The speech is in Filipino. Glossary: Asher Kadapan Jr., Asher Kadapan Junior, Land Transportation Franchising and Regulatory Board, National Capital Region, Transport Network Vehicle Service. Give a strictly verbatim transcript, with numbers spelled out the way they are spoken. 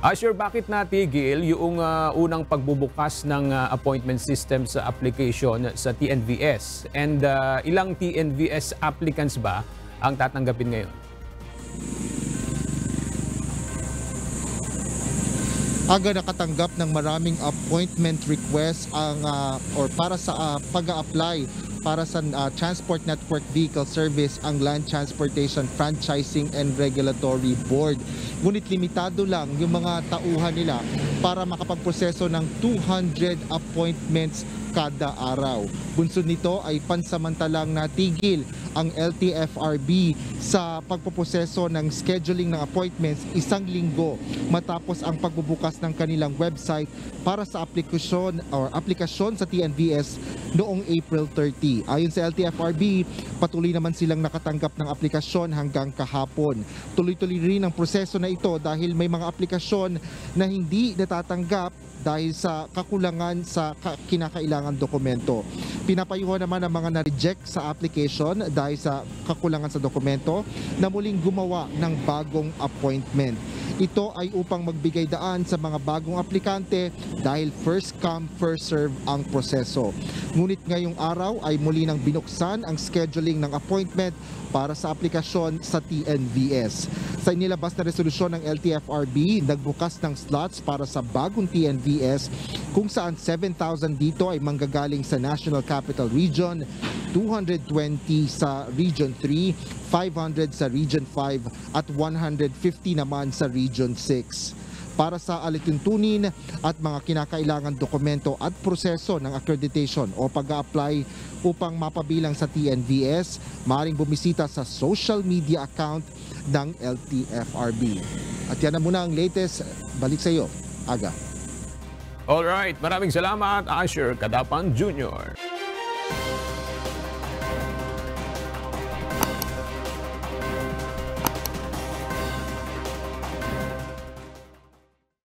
Asher, bakit natigil yung uh, unang pagbubukas ng uh, appointment system sa application sa T N V S? And uh, ilang T N V S applicants ba ang tatanggapin ngayon? Aga nakatanggap ng maraming appointment requests ang uh, or para sa uh, pag-a-apply para sa uh, Transport Network Vehicle Service ang Land Transportation Franchising and Regulatory Board. Ngunit limitado lang yung mga tauhan nila para makapagproseso ng two hundred appointments kada araw. Bunsod nito ay pansamantalang natigil ang L T F R B sa pagpoproseso ng scheduling ng appointments isang linggo matapos ang pagbubukas ng kanilang website para sa aplikasyon or aplikasyon sa T N V S noong April thirty. Ayon sa L T F R B, patuloy naman silang nakatanggap ng aplikasyon hanggang kahapon. Tuloy-tuloy rin ang proseso na ito dahil may mga aplikasyon na hindi natatanggap dahil sa kakulangan sa kinakailangan dokumento. Pinapayuhan naman ang mga na-reject sa application dahil sa kakulangan sa dokumento na muling gumawa ng bagong appointment. Ito ay upang magbigay daan sa mga bagong aplikante dahil first come, first serve ang proseso. Ngunit ngayong araw ay muli nang binuksan ang scheduling ng appointment para sa aplikasyon sa T N V S. Sa inilabas na resolusyon ng L T F R B, nagbukas ng slots para sa bagong T N V S kung saan seven thousand dito ay manggagaling sa National Capital Region, two hundred twenty sa Region three, five hundred sa Region five at one hundred fifty naman sa Region six. Para sa alituntunin at mga kinakailangan dokumento at proseso ng accreditation o pag-a-apply upang mapabilang sa T N V S, maaaring bumisita sa social media account ng L T F R B. At yan na muna ang latest. Balik sa iyo, Aga. Alright, maraming salamat, Asher Kadapan Junior